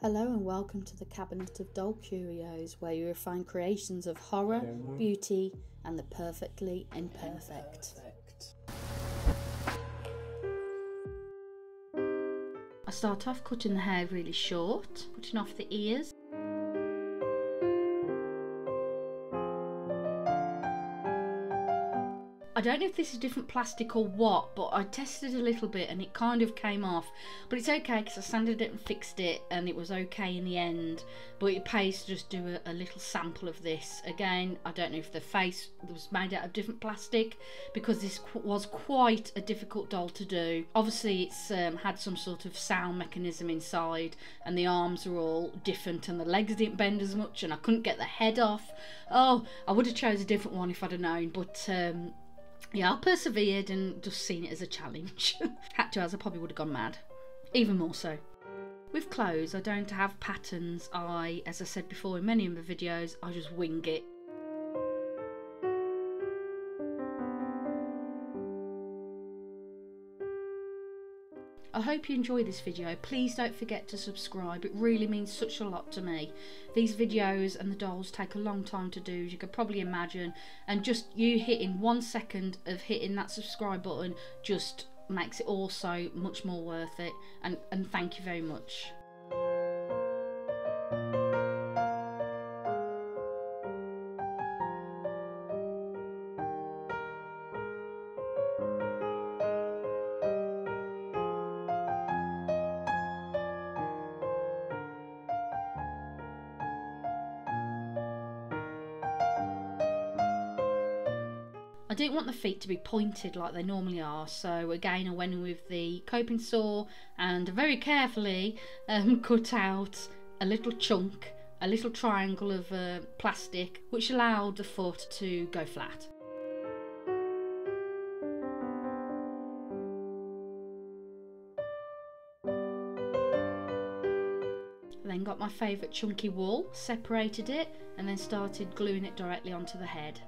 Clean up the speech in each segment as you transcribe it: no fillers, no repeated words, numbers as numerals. Hello and welcome to the Cabinet of Doll Curios, where you will find creations of horror, beauty and the perfectly imperfect. I start off cutting the hair really short, cutting off the ears. I don't know if this is different plastic or what, but I tested a little bit and it kind of came off, but it's okay because I sanded it and fixed it and it was okay in the end. But it pays to just do a little sample of this. Again, I don't know if the face was made out of different plastic, because this was quite a difficult doll to do. Obviously it's had some sort of sound mechanism inside, and the arms are all different and the legs didn't bend as much, and I couldn't get the head off. Oh, I would have chose a different one if I'd have known, but yeah, I persevered and just seen it as a challenge. Had to, as I probably would have gone mad, even more so. With clothes, I don't have patterns. As I said before in many of the videos, I just wing it. I hope you enjoy this video. Please don't forget to subscribe, it really means such a lot to me. These videos and the dolls take a long time to do, as you could probably imagine, and just you hitting 1 second of hitting that subscribe button just makes it all so much more worth it, and thank you very much. I didn't want the feet to be pointed like they normally are, so again I went in with the coping saw and very carefully cut out a little chunk, a little triangle of plastic, which allowed the foot to go flat. Then got my favourite chunky wool, separated it, and then started gluing it directly onto the head.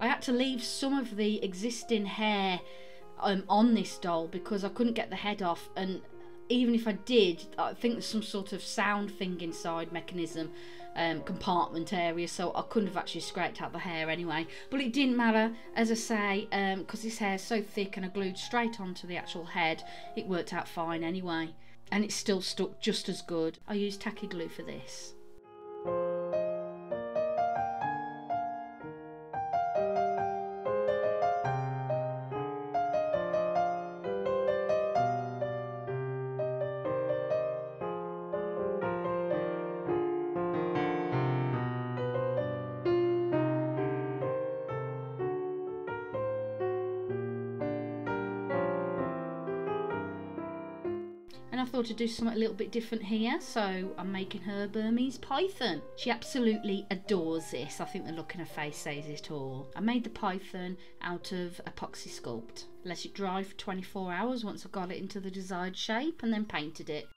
I had to leave some of the existing hair on this doll because I couldn't get the head off, and even if I did, I think there's some sort of sound thing inside mechanism, compartment area, so I couldn't have actually scraped out the hair anyway. But it didn't matter, as I say, because this hair is so thick and I glued straight onto the actual head, it worked out fine anyway, and it still stuck just as good. I used tacky glue for this. I thought I'd do something a little bit different here, so I'm making her Burmese Python. She absolutely adores this. I think the look in her face says it all. I made the Python out of Apoxie Sculpt. Let it dry for 24 hours once I got it into the desired shape, and then painted it.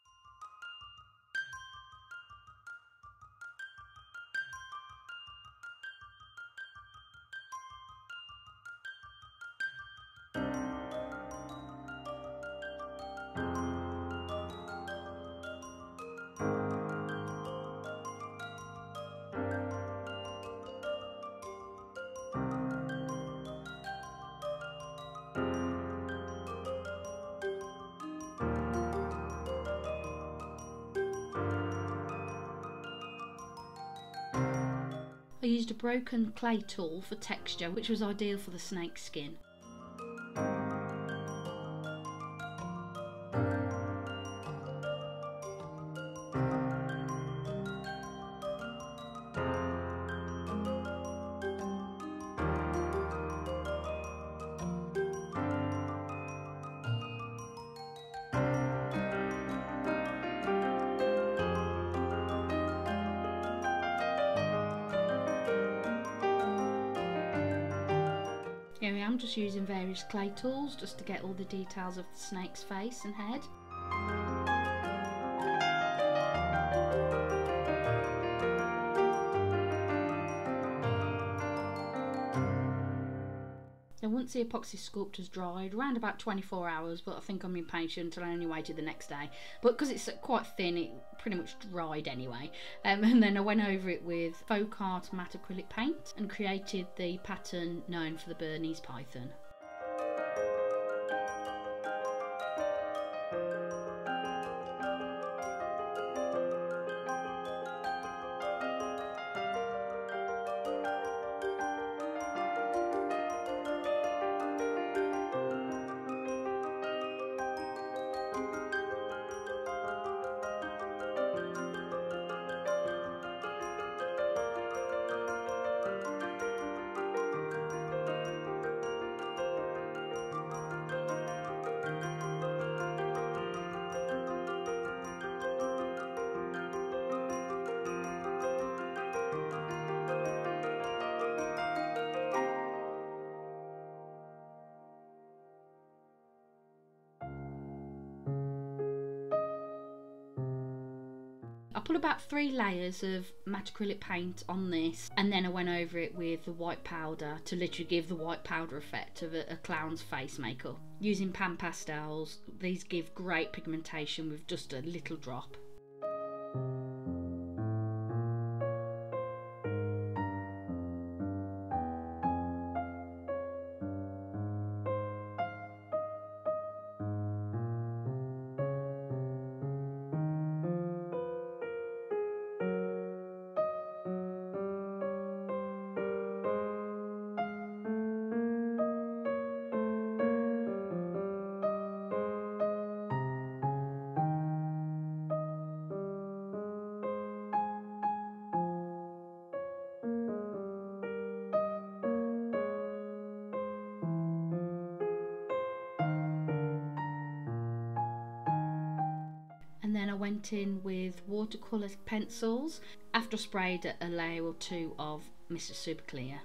I used a broken clay tool for texture, which was ideal for the snake skin. Here I am, just using various clay tools just to get all the details of the snake's face and head. once the epoxy sculpt has dried, around about 24 hours, but I think I'm impatient and I only waited the next day. But because it's quite thin, it pretty much dried anyway. And then I went over it with Folk Art matte acrylic paint and created the pattern known for the Burmese Python. I put about 3 layers of matte acrylic paint on this, and then I went over it with the white powder to literally give the white powder effect of a clown's face makeup. Using pan pastels, these give great pigmentation with just a little drop. Then I went in with watercolour pencils after I sprayed a layer or 2 of Mr. Super Clear.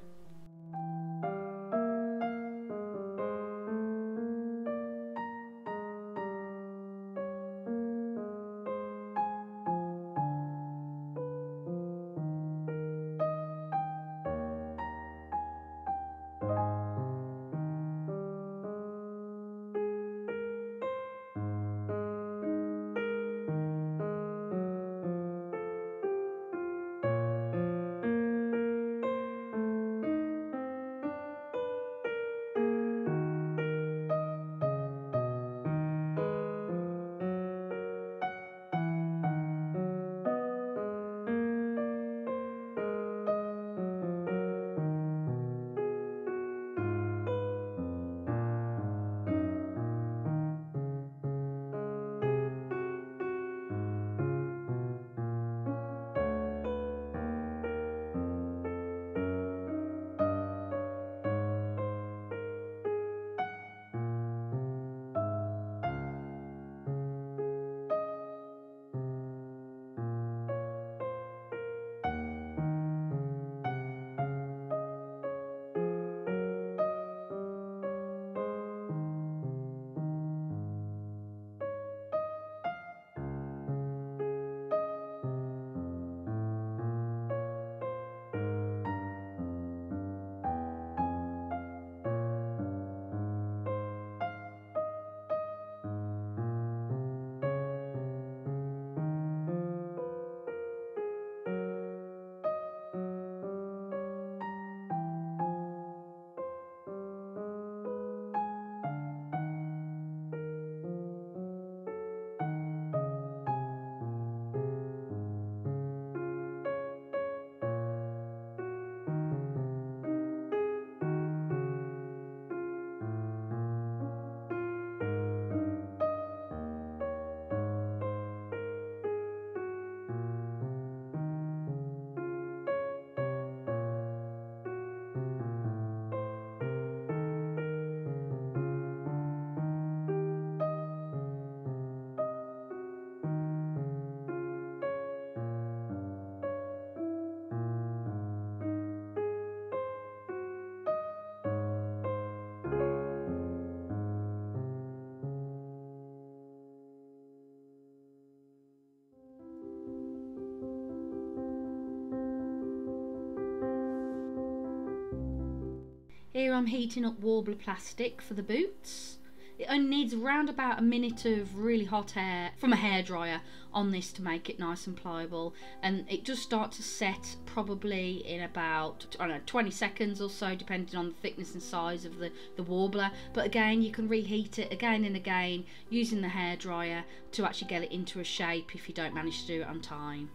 Here I'm heating up Worbla plastic for the boots. It only needs around about a minute of really hot air from a hairdryer on this to make it nice and pliable, and it just starts to set probably in about, I don't know, 20 seconds or so, depending on the thickness and size of the Worbla. But again, you can reheat it again and again using the hairdryer to actually get it into a shape if you don't manage to do it on time.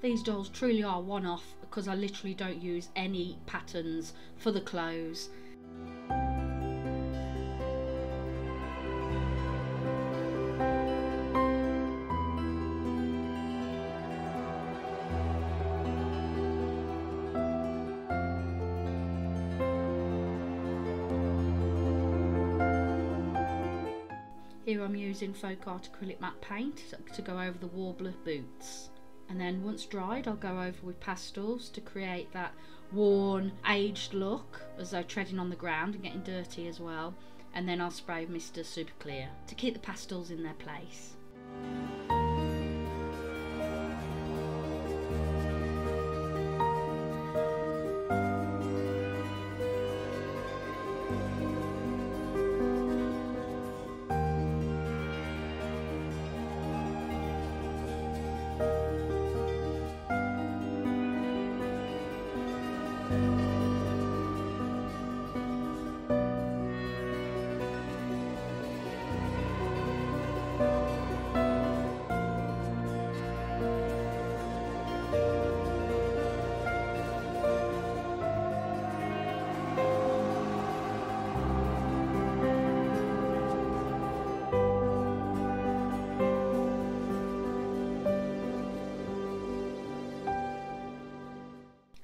These dolls truly are one-off because I literally don't use any patterns for the clothes. Here I'm using Folk Art acrylic matte paint to go over the Worbla boots. And then once dried, I'll go over with pastels to create that worn, aged look, as though treading on the ground and getting dirty as well. And then I'll spray Mr. Super Clear to keep the pastels in their place.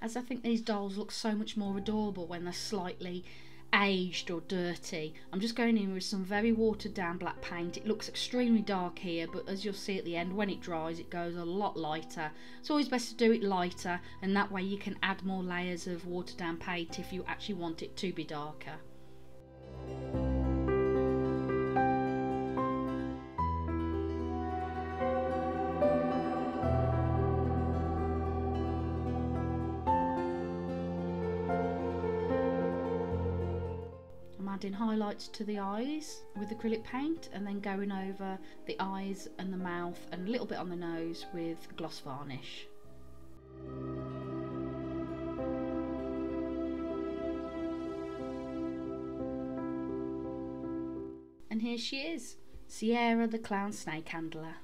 As I think these dolls look so much more adorable when they're slightly aged or dirty, I'm just going in with some very watered down black paint. It looks extremely dark here, but as you'll see at the end, when it dries, it goes a lot lighter. It's always best to do it lighter, and that way you can add more layers of watered down paint if you actually want it to be darker. Adding highlights to the eyes with acrylic paint, and then going over the eyes and the mouth and a little bit on the nose with gloss varnish. And here she is, Sierra the Clown Snake Handler.